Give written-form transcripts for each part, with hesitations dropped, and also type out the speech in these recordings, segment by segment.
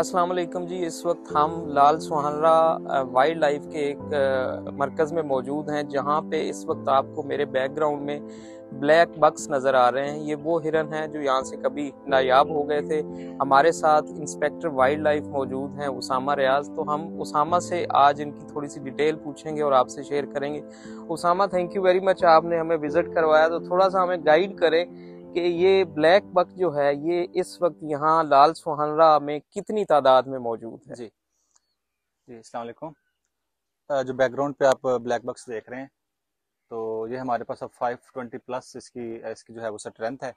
अस्सलाम वालेकुम जी। इस वक्त हम लाल सुहानरा वाइल्ड लाइफ के एक मरकज़ में मौजूद हैं, जहाँ पे इस वक्त आपको मेरे बैकग्राउंड में ब्लैक बक्स नज़र आ रहे हैं। ये वो हिरन हैं जो यहाँ से कभी नायाब हो गए थे। हमारे साथ इंस्पेक्टर वाइल्ड लाइफ मौजूद हैं उसामा रियाज, तो हम उसामा से आज इनकी थोड़ी सी डिटेल पूछेंगे और आपसे शेयर करेंगे। Usama, thank you very much, आपने हमें विज़िट करवाया, तो थोड़ा सा हमें गाइड करें कि ये ब्लैक बक जो है ये इस वक्त यहाँ लाल सुहानरा में कितनी तादाद में मौजूद है। जी जी, अस्सलाम वालेकुम। जो बैकग्राउंड पे आप ब्लैक बक्स देख रहे हैं, तो ये हमारे पास अब 520 प्लस इसकी जो है वो स्ट्रेंथ है।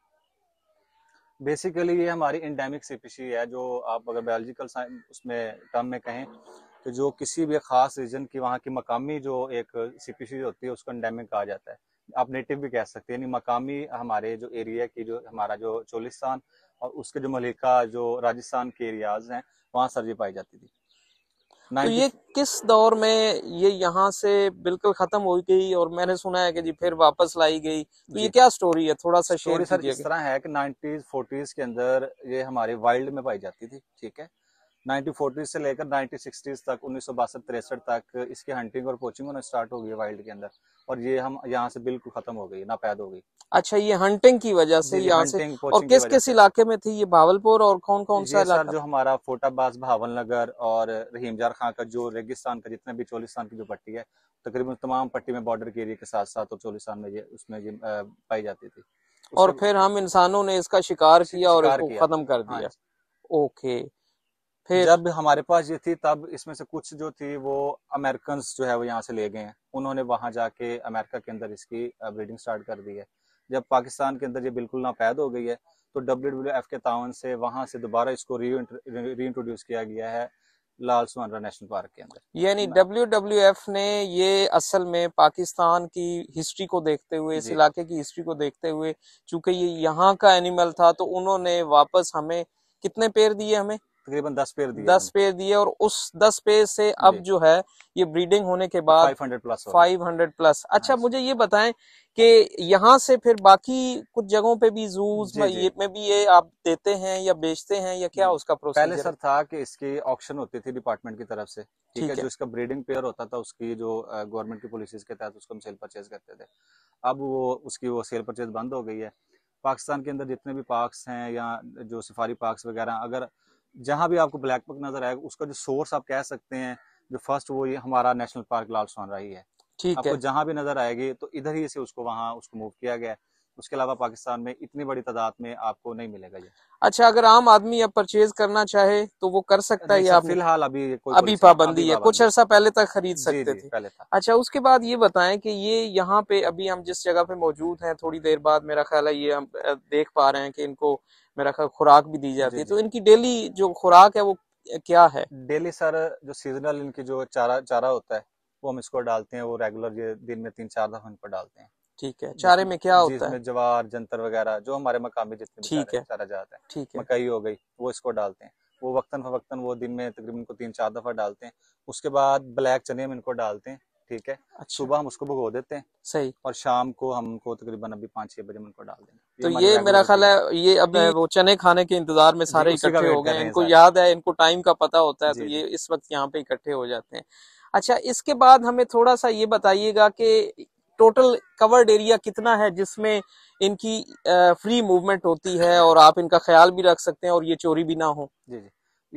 बेसिकली ये हमारी एंडेमिक स्पीशी है, जो आप अगर बायोलॉजिकल साइंस उसमें टर्म में कहें तो जो किसी भी ख़ास रीजन की वहाँ की मकामी जो एक स्पीशी होती है उसको एंडेमिक कहा जाता है। आप नेटिव भी कह सकते हैं, यानी मकामी हमारे जो एरिया की जो हमारा जो चोलिस्तान और उसके जो मलिका जो राजस्थान के एरियाज हैं वहाँ सब्जी पाई जाती थी। तो ये किस दौर में ये यहाँ से बिल्कुल खत्म हो गई और मैंने सुना है कि जी फिर वापस लाई गई, तो ये क्या स्टोरी है, थोड़ा सा शेयर कीजिए। इस तरह है कि 1940s के अंदर ये हमारे वाइल्ड में पाई जाती थी, ठीक है। 1940 से लेकर 1960s तक 1962-63 तक इसकी हंटिंग और पोचिंग होना स्टार्ट हो गई वाइल्ड के अंदर, और ये हम यहाँ से बिल्कुल खत्म हो गई, नापैद हो गई। अच्छा, ये हंटिंग की वजह से यहाँ से, और किस किस इलाके में थी ये, भावलपुर और कौन कौन सा इलाका? जो हमारा फोटाबाज, भावल नगर और रहीमजार खां का जो रेगिस्तान का जितना भी चोलिस्तान की जो पट्टी है, तकरीबन तमाम पट्टी में बॉर्डर के एरिया के साथ साथ और चोलिस्तान में उसमें पाई जाती थी, और फिर हम इंसानों ने इसका शिकार किया और खत्म कर दिया। ओके, फिर जब हमारे पास ये थी तब इसमें से कुछ जो थी वो अमेरिकन जो है वो यहाँ से ले गए हैं, उन्होंने वहाँ जाके अमेरिका के अंदर इसकी ब्रीडिंग स्टार्ट कर दी है। जब पाकिस्तान के अंदर ये बिल्कुल नापैद हो गई है तो WWF के तावन से वहाँ से दोबारा इसको रीइंट्रोड्यूस किया गया है लाल सुहानरा नेशनल पार्क के अंदर। यानी WWF ने ये असल में पाकिस्तान की हिस्ट्री को देखते हुए, इस इलाके की हिस्ट्री को देखते हुए, चूंकि ये यहाँ का एनिमल था तो उन्होंने वापस हमें कितने पेड़ दिए, हमें तकरीबन 10 पेड़ दिए, और उस 10 पेड़ से अब जो है ये ब्रीडिंग होने के बाद 500 प्लस। अच्छा, मुझे ये बताएं कि यहाँ से फिर बाकी कुछ जगहों पे भी जूज में भी ये आप देते हैं या बेचते हैं या क्या उसका प्रोसेस? पहले सर था कि इसकी ऑक्शन होती थी डिपार्टमेंट की तरफ से, ठीक है, जो इसका ब्रीडिंग पेयर होता था उसकी जो गवर्नमेंट की पॉलिसीज के तहत उसको हम सेल परचेज करते थे। अब वो उसकी वो सेल परचेज बंद हो गई है। पाकिस्तान के अंदर जितने भी पार्क्स हैं या जो सफारी पार्क्स वगैरह, अगर जहाँ भी आपको ब्लैक बक नजर आएगा उसका जो सोर्स आप कह सकते हैं जो फर्स्ट, वो ये हमारा नेशनल पार्क लाल सुहानरा ही है, ठीक है। आपको जहाँ भी नजर आएगी तो इधर ही से उसको वहाँ उसको मूव किया गया है। उसके अलावा पाकिस्तान में इतनी बड़ी तादाद में आपको नहीं मिलेगा ये। अच्छा, अगर आम आदमी अब परचेज करना चाहे तो वो कर सकता है या फिलहाल अभी पाबंदी है? कुछ अर्सा पहले तक खरीद सकते थे। अच्छा, उसके बाद ये बताएं कि ये यहाँ पे अभी हम जिस जगह पे मौजूद हैं, थोड़ी देर बाद मेरा ख्याल है ये हम देख पा रहे हैं कि इनको मेरा ख्याल खुराक भी दी जाती है, तो इनकी डेली जो खुराक है वो क्या है? डेली सर जो सीजनल इनकी जो चारा होता है वो हम इसको डालते हैं, वो रेगुलर ये दिन में 3-4 दफा इन पर डालते हैं, ठीक है। चारे में क्या होता है? ज्वार, जंतर वगैरह जो हमारे मकामी जितने चारा जाता है, ठीक है। मकई हो गई, वो इसको डालते हैं, वो वक्तन फवक्तन वो दिन में तकरीबन को 3-4 दफा डालते हैं। उसके बाद ब्लैक चने में इनको डालते हैं, ठीक है। अच्छा। सुबह हम उसको भगो देते हैं, सही, और शाम को हमको तकरीबन अभी 5-6 बजे उनको डाल देना। तो ये मेरा ख्याल है ये अभी वो चने खाने के इंतजार में सारे इकट्ठे हो गए, इनको याद है, इनको टाइम का पता होता है, तो ये इस वक्त यहाँ पे इकट्ठे हो जाते हैं। अच्छा, इसके बाद हमें थोड़ा सा ये बताइएगा कि टोटल कवर्ड एरिया कितना है जिसमें इनकी फ्री मूवमेंट होती है और आप इनका ख्याल भी रख सकते हैं और ये चोरी भी ना हो? जी जी,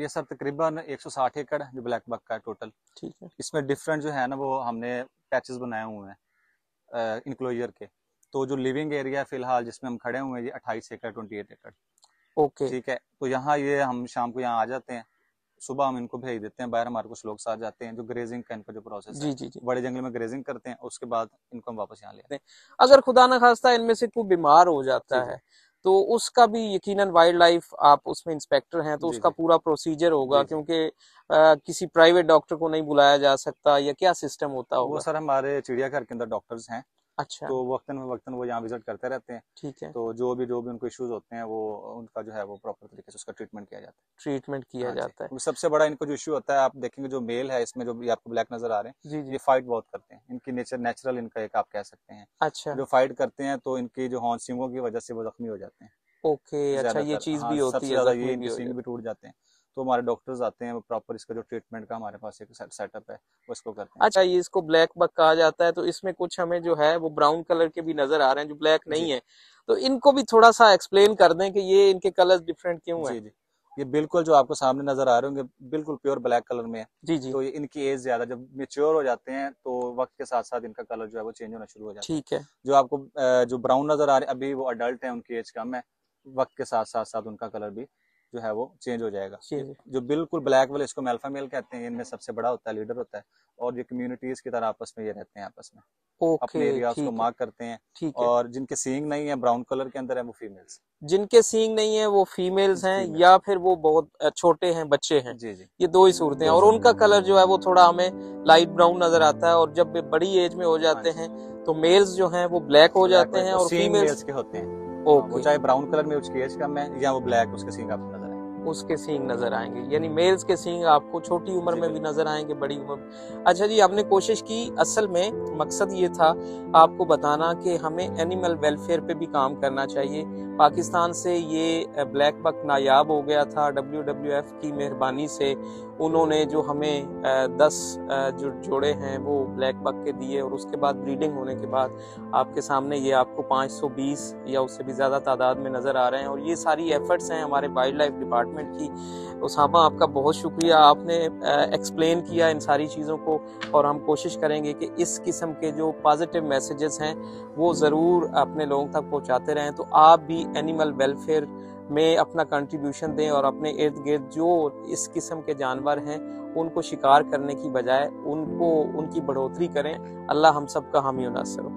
ये सर तकरीबन 160 एकड़ जो ब्लैक बक का है टोटल, ठीक है। इसमें डिफरेंट जो है ना वो हमने पैचेस बनाए हुए हैं इनक्लोजर के, तो जो लिविंग एरिया फिलहाल जिसमें हम खड़े हुए हैं ये 28 एकड़, 28 एकड़, ओके, ठीक है। तो यहाँ ये हम शाम को यहाँ आ जाते हैं, सुबह हम इनको भेज देते हैं बाहर, हमारे कुछ लोग साथ जाते हैं जो ग्रेजिंग का इनका जो प्रोसेस है। जी जी जी। बड़े जंगल में ग्रेजिंग करते हैं, उसके बाद इनको हम वापस यहाँ ले आते हैं। अगर खुदा ना खास्ता इनमें से कोई बीमार हो जाता है तो उसका भी यकीनन वाइल्ड लाइफ, आप उसमें इंस्पेक्टर हैं, तो उसका पूरा प्रोसीजर होगा, क्योंकि किसी प्राइवेट डॉक्टर को नहीं बुलाया जा सकता या क्या सिस्टम होता होगा? वो सर हमारे चिड़ियाघर के अंदर डॉक्टर्स हैं, अच्छा, तो वक्तन वो यहाँ विजिट करते रहते हैं, ठीक है। तो जो भी उनको इश्यूज होते हैं वो उनका जो है वो प्रॉपर तरीके से उसका ट्रीटमेंट किया जाता है। तो सबसे बड़ा इनको जो इश्यू होता है, आप देखेंगे जो मेल है इसमें जो भी आपको ब्लैक नजर आ रहे हैं, जी जी, ये फाइट बहुत करते हैं, इनकी नेचुरल इनका एक आप कह सकते हैं, अच्छा, जो फाइट करते हैं तो इनकी जो हॉर्न सिंगों की वजह से वो जख्मी हो जाते हैं। ओके, अच्छा, ये चीज भी होती है, टूट जाते हैं। तो हमारे डॉक्टर्स आते हैं, प्रॉपर इसका जो ट्रीटमेंट का हमारे पास एक सेटअप है वो इसको करते हैं। अच्छा, ये इसको ब्लैक बक कहा जाता है, तो इसमें कुछ हमें जो है वो ब्राउन कलर के भी नजर आ रहे हैं जो ब्लैक नहीं है, तो इनको भी थोड़ा सा एक्सप्लेन कर दें कि ये इनके कलर्स डिफरेंट क्यों हैं। जी, ये बिल्कुल जो आपको सामने नजर आ रहे होंगे बिल्कुल प्योर ब्लैक कलर में है। जी जी। तो ये इनकी एज ज्यादा, जब मेच्योर हो जाते हैं तो वक्त के साथ साथ इनका कलर जो है वो चेंज होना शुरू हो जाता है। ठीक है। जो आपको जो ब्राउन नजर आ रहे हैं अभी वो अडल्ट है, उनकी एज कम है, वक्त के साथ साथ साथ उनका कलर भी जो है वो चेंज हो जाएगा। जो बिल्कुल ब्लैक वाले इसको मेल्फा मेल कहते हैं, इनमें सबसे बड़ा होता है, लीडर होता है, और ये कम्युनिटीज की तरह आपस में ये रहते हैं, आपस में अपने एरिया को मार्क करते हैं। और जिनके सींग नहीं है ब्राउन कलर के अंदर है वो फीमेल्स, जिनके सींग नहीं है वो फीमेल्स हैं या फिर वो बहुत छोटे हैं, बच्चे हैं। जी जी। ये दो ही सूरतें हैं और उनका कलर जो है वो थोड़ा हमें लाइट ब्राउन नजर आता है, और जब वे बड़ी एज में हो जाते हैं तो मेल्स जो हैं वो ब्लैक हो जाते हैं और फीमेल्स के होते हैं। वो चाहे ब्राउन कलर में उसकी एज कम है या वो ब्लैक, उसके सींग आपको नजर आएंगे, उसके सींग नजर आएंगे, यानी मेल्स के सींग आपको छोटी उम्र में भी नजर आएंगे, बड़ी उम्र। अच्छा जी, आपने कोशिश की, असल में मकसद ये था आपको बताना कि हमें एनिमल वेलफेयर पे भी काम करना चाहिए। पाकिस्तान से ये ब्लैक बक नायाब हो गया था, WWF की मेहरबानी से उन्होंने जो हमें 10 जो जोड़े हैं वो ब्लैक बक के दिए, और उसके बाद ब्रीडिंग होने के बाद आपके सामने ये आपको 520 या उससे भी ज़्यादा तादाद में नज़र आ रहे हैं। और ये सारी एफर्ट्स हैं हमारे वाइल्ड लाइफ डिपार्टमेंट की। उसामा, आपका बहुत शुक्रिया, आपने एक्सप्लेन किया इन सारी चीज़ों को, और हम कोशिश करेंगे कि इस किस्म के जो पॉजिटिव मैसेजेस हैं वो ज़रूर अपने लोगों तक पहुँचाते रहें। तो आप भी एनिमल वेलफेयर में अपना कंट्रीब्यूशन दें और अपने इर्द गिर्द जो इस किस्म के जानवर हैं उनको शिकार करने की बजाय उनको उनकी बढ़ोतरी करें। अल्लाह हम सब का हामी व नासिर।